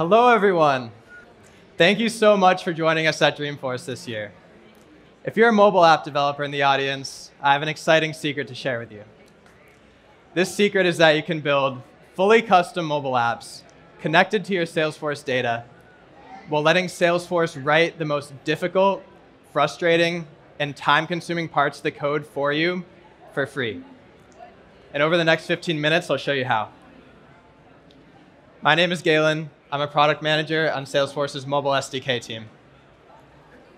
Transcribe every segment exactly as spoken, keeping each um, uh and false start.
Hello, everyone. Thank you so much for joining us at Dreamforce this year. If you're a mobile app developer in the audience, I have an exciting secret to share with you. This secret is that you can build fully custom mobile apps connected to your Salesforce data while letting Salesforce write the most difficult, frustrating, and time-consuming parts of the code for you for free. And over the next fifteen minutes, I'll show you how. My name is Galen. I'm a product manager on Salesforce's Mobile S D K team.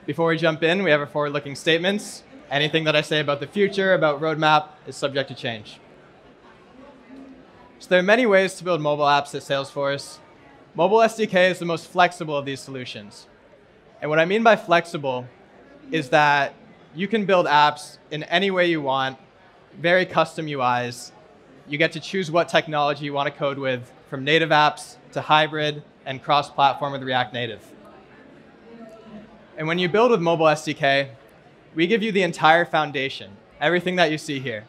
Before we jump in, we have our forward-looking statements. Anything that I say about the future, about roadmap, is subject to change. So there are many ways to build mobile apps at Salesforce. Mobile S D K is the most flexible of these solutions. And what I mean by flexible is that you can build apps in any way you want, very custom U Is. You get to choose what technology you want to code with, from native apps to hybrid and cross-platform with React Native. And when you build with Mobile S D K, we give you the entire foundation, everything that you see here.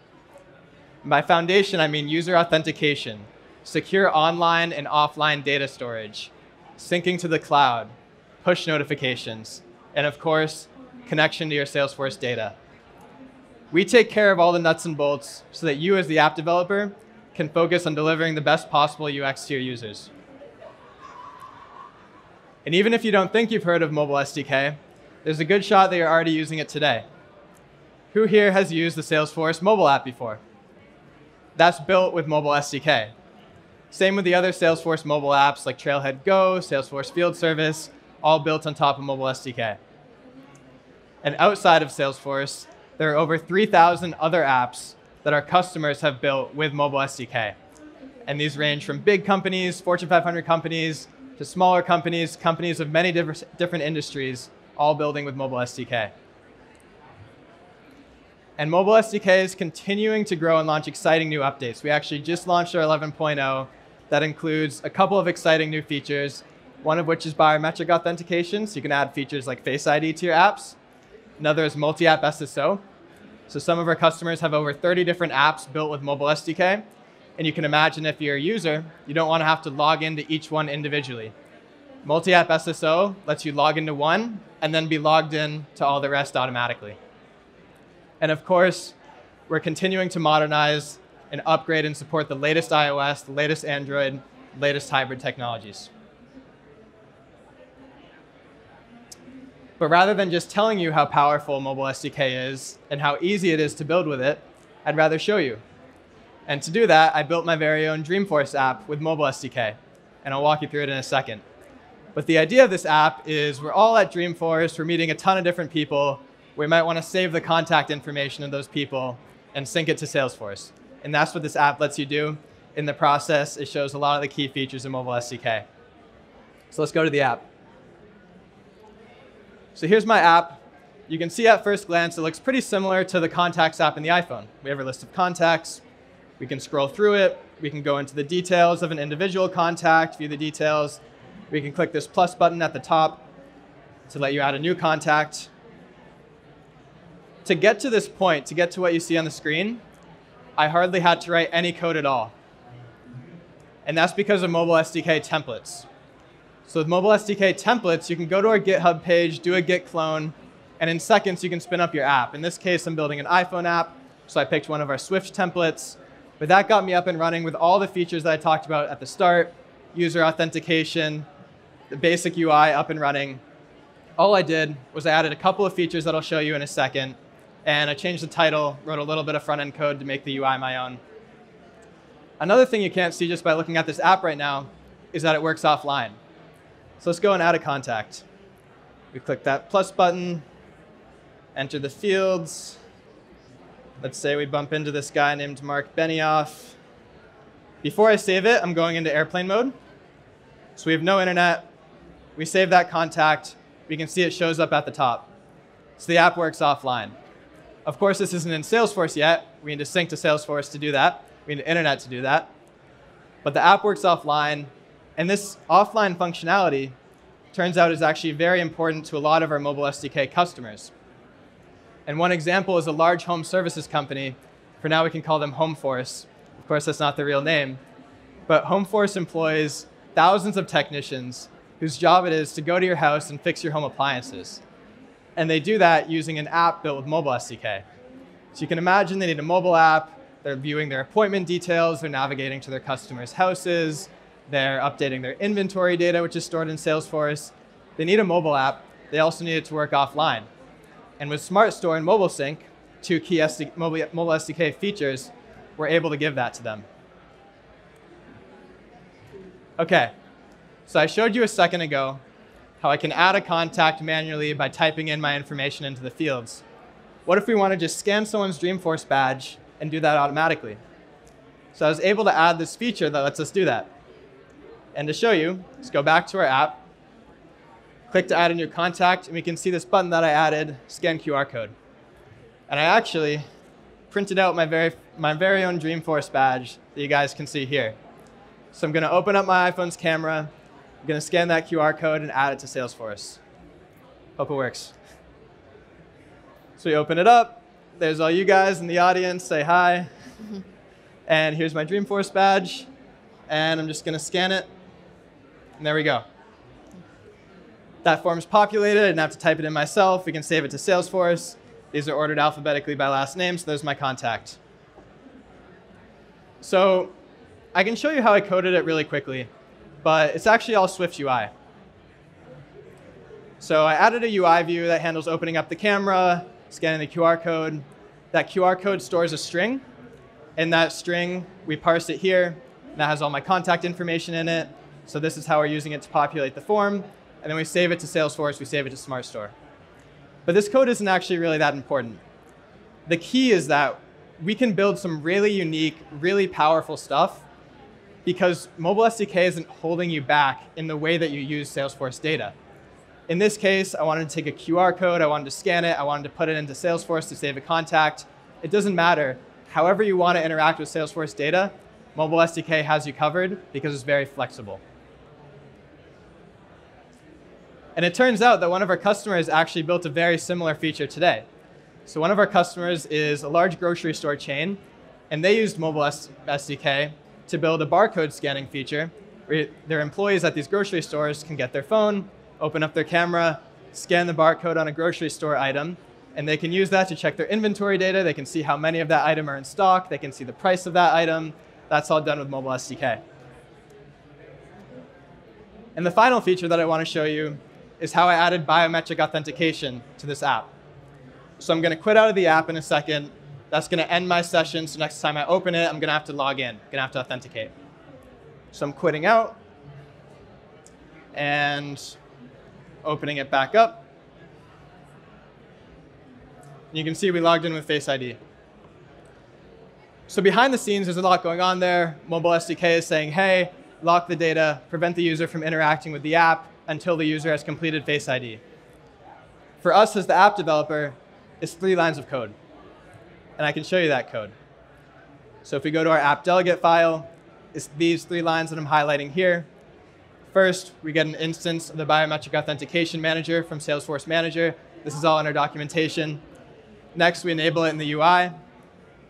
And by foundation, I mean user authentication, secure online and offline data storage, syncing to the cloud, push notifications, and of course, connection to your Salesforce data. We take care of all the nuts and bolts so that you as the app developer can focus on delivering the best possible U X to your users. And even if you don't think you've heard of Mobile S D K, there's a good shot that you're already using it today. Who here has used the Salesforce mobile app before? That's built with Mobile S D K. Same with the other Salesforce mobile apps like Trailhead Go, Salesforce Field Service, all built on top of Mobile S D K. And outside of Salesforce, there are over three thousand other apps that our customers have built with Mobile S D K. And these range from big companies, Fortune five hundred companies, to smaller companies, companies of many different industries, all building with Mobile S D K. And Mobile S D K is continuing to grow and launch exciting new updates. We actually just launched our eleven point oh. That includes a couple of exciting new features, one of which is biometric authentication, so you can add features like Face I D to your apps. Another is multi-app S S O. So some of our customers have over thirty different apps built with Mobile S D K. And you can imagine if you're a user, you don't want to have to log into each one individually. Multi-app S S O lets you log into one and then be logged in to all the rest automatically. And of course, we're continuing to modernize and upgrade and support the latest iOS, the latest Android, latest hybrid technologies. But rather than just telling you how powerful Mobile S D K is and how easy it is to build with it, I'd rather show you. And to do that, I built my very own Dreamforce app with Mobile S D K. And I'll walk you through it in a second. But the idea of this app is we're all at Dreamforce. We're meeting a ton of different people. We might want to save the contact information of those people and sync it to Salesforce. And that's what this app lets you do. In the process, it shows a lot of the key features of Mobile S D K. So let's go to the app. So here's my app. You can see at first glance, it looks pretty similar to the Contacts app in the iPhone. We have our list of contacts. We can scroll through it. We can go into the details of an individual contact, view the details. We can click this plus button at the top to let you add a new contact. To get to this point, to get to what you see on the screen, I hardly had to write any code at all. And that's because of Mobile S D K templates. So with Mobile S D K templates, you can go to our GitHub page, do a git clone, and in seconds, you can spin up your app. In this case, I'm building an iPhone app, so I picked one of our Swift templates. But that got me up and running with all the features that I talked about at the start, user authentication, the basic U I up and running. All I did was I added a couple of features that I'll show you in a second, and I changed the title, wrote a little bit of front-end code to make the U I my own. Another thing you can't see just by looking at this app right now is that it works offline. So let's go and add a contact. We click that plus button, enter the fields. Let's say we bump into this guy named Mark Benioff. Before I save it, I'm going into airplane mode. So we have no internet. We save that contact. We can see it shows up at the top. So the app works offline. Of course, this isn't in Salesforce yet. We need to sync to Salesforce to do that. We need internet to do that. But the app works offline. And this offline functionality turns out is actually very important to a lot of our Mobile S D K customers. And one example is a large home services company. For now, we can call them HomeForce. Of course, that's not the real name. But HomeForce employs thousands of technicians whose job it is to go to your house and fix your home appliances. And they do that using an app built with Mobile S D K. So you can imagine they need a mobile app, they're viewing their appointment details, they're navigating to their customers' houses, they're updating their inventory data, which is stored in Salesforce. They need a mobile app. They also need it to work offline. And with Smart Store and MobileSync, two key S D Mobile S D K features, we're able to give that to them. Okay, so I showed you a second ago how I can add a contact manually by typing in my information into the fields. What if we want to just scan someone's Dreamforce badge and do that automatically? So I was able to add this feature that lets us do that. And to show you, let's go back to our app, click to add a new contact, and we can see this button that I added, scan Q R code. And I actually printed out my very, my very own Dreamforce badge that you guys can see here. So I'm going to open up my iPhone's camera, I'm going to scan that Q R code and add it to Salesforce. Hope it works. So we open it up, there's all you guys in the audience, say hi. And here's my Dreamforce badge, and I'm just going to scan it, and there we go. That form's populated, I didn't have to type it in myself, we can save it to Salesforce. These are ordered alphabetically by last name, so there's my contact. So I can show you how I coded it really quickly, but it's actually all Swift U I. So I added a U I view that handles opening up the camera, scanning the Q R code. That Q R code stores a string, and that string, we parse it here, that has all my contact information in it. So this is how we're using it to populate the form, and then we save it to Salesforce, we save it to Smart Store. But this code isn't actually really that important. The key is that we can build some really unique, really powerful stuff because Mobile S D K isn't holding you back in the way that you use Salesforce data. In this case, I wanted to take a Q R code, I wanted to scan it, I wanted to put it into Salesforce to save a contact. It doesn't matter. However you want to interact with Salesforce data, Mobile S D K has you covered because it's very flexible. And it turns out that one of our customers actually built a very similar feature today. So one of our customers is a large grocery store chain, and they used Mobile S D K to build a barcode scanning feature where their employees at these grocery stores can get their phone, open up their camera, scan the barcode on a grocery store item, and they can use that to check their inventory data. They can see how many of that item are in stock. They can see the price of that item. That's all done with Mobile S D K. And the final feature that I want to show you is how I added biometric authentication to this app. So I'm going to quit out of the app in a second. That's going to end my session, so next time I open it, I'm going to have to log in. I'm going to have to authenticate. So I'm quitting out and opening it back up. You can see we logged in with Face I D. So behind the scenes, there's a lot going on there. Mobile S D K is saying, hey, lock the data, prevent the user from interacting with the app until the user has completed Face I D. For us as the app developer, it's three lines of code. And I can show you that code. So if we go to our app delegate file, it's these three lines that I'm highlighting here. First, we get an instance of the biometric authentication manager from Salesforce Manager. This is all in our documentation. Next, we enable it in the U I.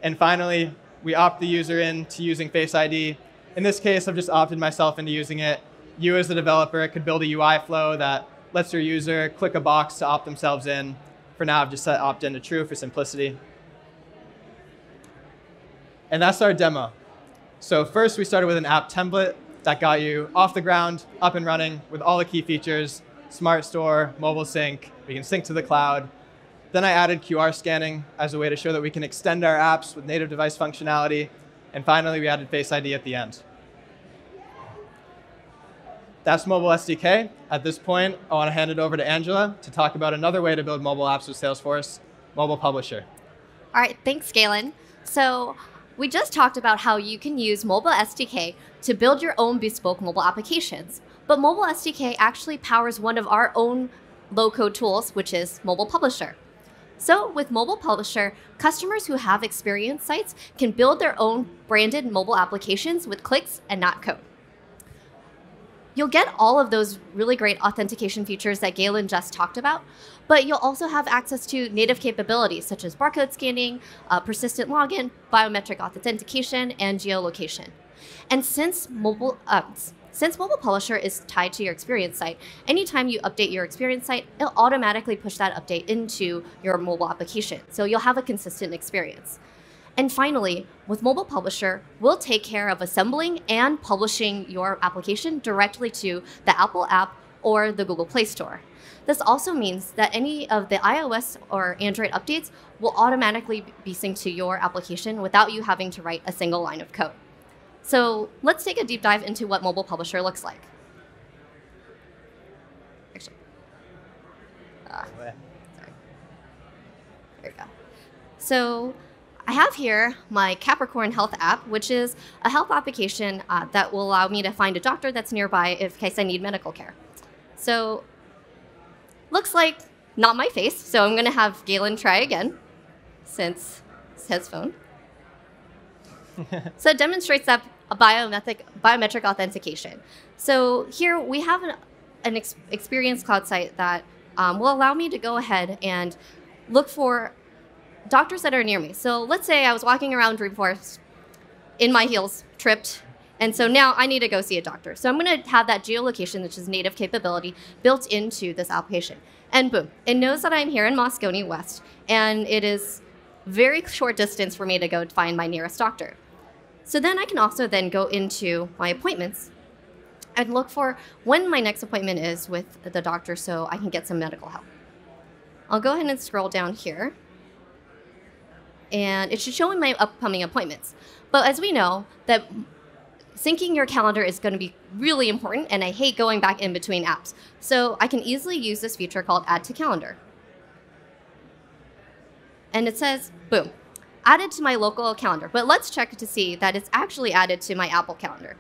And finally, we opt the user in to using Face I D. In this case, I've just opted myself into using it. You as the developer could build a U I flow that lets your user click a box to opt themselves in. For now, I've just set opt in to true for simplicity. And that's our demo. So first, we started with an app template that got you off the ground, up and running with all the key features, Smart Store, Mobile Sync, we can sync to the cloud. Then I added Q R scanning as a way to show that we can extend our apps with native device functionality. And finally, we added Face I D at the end. That's Mobile S D K. At this point, I want to hand it over to Angela to talk about another way to build mobile apps with Salesforce, Mobile Publisher. All right, thanks, Galen. So we just talked about how you can use Mobile S D K to build your own bespoke mobile applications. But Mobile S D K actually powers one of our own low-code tools, which is Mobile Publisher. So with Mobile Publisher, customers who have experience sites can build their own branded mobile applications with clicks and not code. You'll get all of those really great authentication features that Galen just talked about, but you'll also have access to native capabilities such as barcode scanning, uh, persistent login, biometric authentication, and geolocation. And since mobile, uh, Since Mobile Publisher is tied to your experience site, anytime you update your experience site, it'll automatically push that update into your mobile application. So you'll have a consistent experience. And finally, with Mobile Publisher, we'll take care of assembling and publishing your application directly to the Apple app or the Google Play Store. This also means that any of the iOS or Android updates will automatically be synced to your application without you having to write a single line of code. So let's take a deep dive into what Mobile Publisher looks like. Actually, uh, sorry. There we go. So I have here my Capricorn Health app, which is a health application uh, that will allow me to find a doctor that's nearby in case I need medical care. So looks like not my face, so I'm going to have Galen try again, since it's his phone. So it demonstrates that a biometric, biometric authentication. So here we have an, an ex Experience Cloud site that um, will allow me to go ahead and look for doctors that are near me. So let's say I was walking around Dreamforce in my heels, tripped, and so now I need to go see a doctor. So I'm going to have that geolocation, which is native capability, built into this application. And boom, it knows that I'm here in Moscone West, and it is very short distance for me to go find my nearest doctor. So then I can also then go into my appointments and look for when my next appointment is with the doctor so I can get some medical help. I'll go ahead and scroll down here, and it should show me my upcoming appointments. But as we know, that syncing your calendar is going to be really important, and I hate going back in between apps. So I can easily use this feature called Add to Calendar. And it says, boom, added to my local calendar. But let's check to see that it's actually added to my Apple calendar.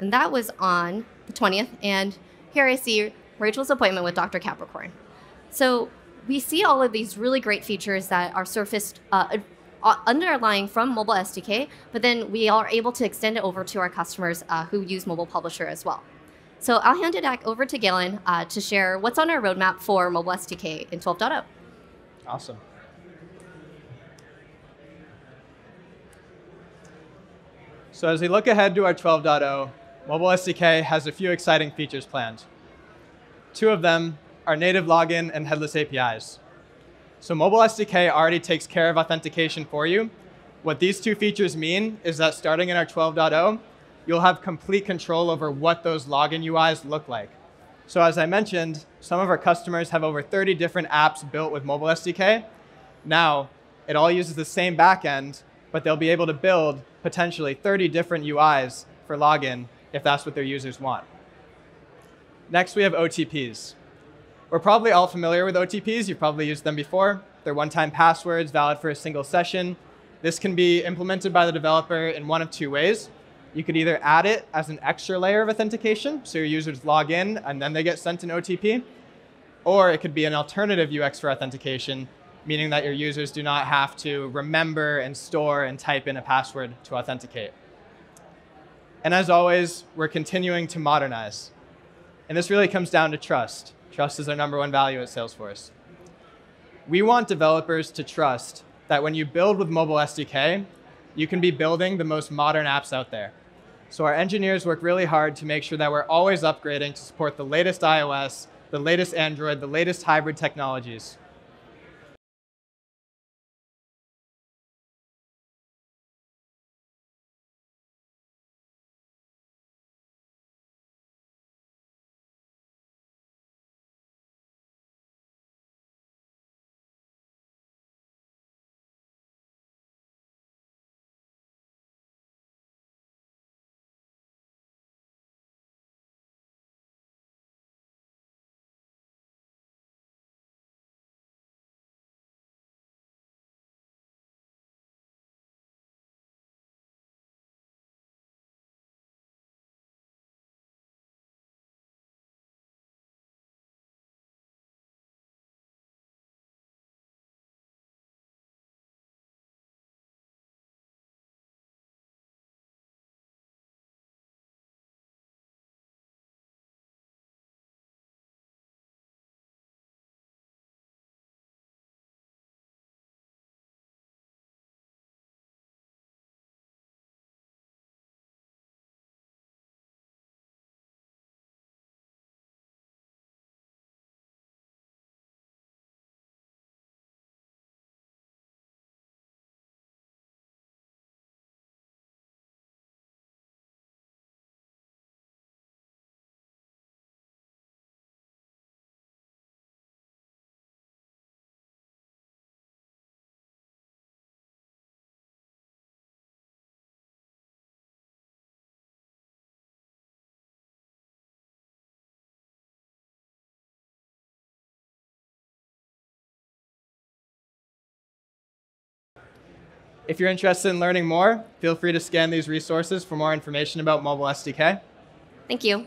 And that was on the twentieth. And here I see Rachel's appointment with Doctor Capricorn. So we see all of these really great features that are surfaced uh, underlying from Mobile S D K, but then we are able to extend it over to our customers uh, who use Mobile Publisher as well. So I'll hand it back over to Galen uh, to share what's on our roadmap for Mobile S D K in twelve point oh. Awesome. So as we look ahead to our twelve point oh, Mobile S D K has a few exciting features planned. Two of them are native login and headless A P Is. So Mobile S D K already takes care of authentication for you. What these two features mean is that starting in our twelve point oh, you'll have complete control over what those login U Is look like. So as I mentioned, some of our customers have over thirty different apps built with Mobile S D K. Now, it all uses the same backend, but they'll be able to build potentially thirty different U Is for login if that's what their users want. Next, we have O T Ps. We're probably all familiar with O T Ps. You've probably used them before. They're one-time passwords valid for a single session. This can be implemented by the developer in one of two ways. You could either add it as an extra layer of authentication, so your users log in and then they get sent an O T P, or it could be an alternative U X for authentication, meaning that your users do not have to remember and store and type in a password to authenticate. And as always, we're continuing to modernize. And this really comes down to trust. Trust is our number one value at Salesforce. We want developers to trust that when you build with Mobile S D K, you can be building the most modern apps out there. So our engineers work really hard to make sure that we're always upgrading to support the latest iOS, the latest Android, the latest hybrid technologies. If you're interested in learning more, feel free to scan these resources for more information about Mobile S D K. Thank you.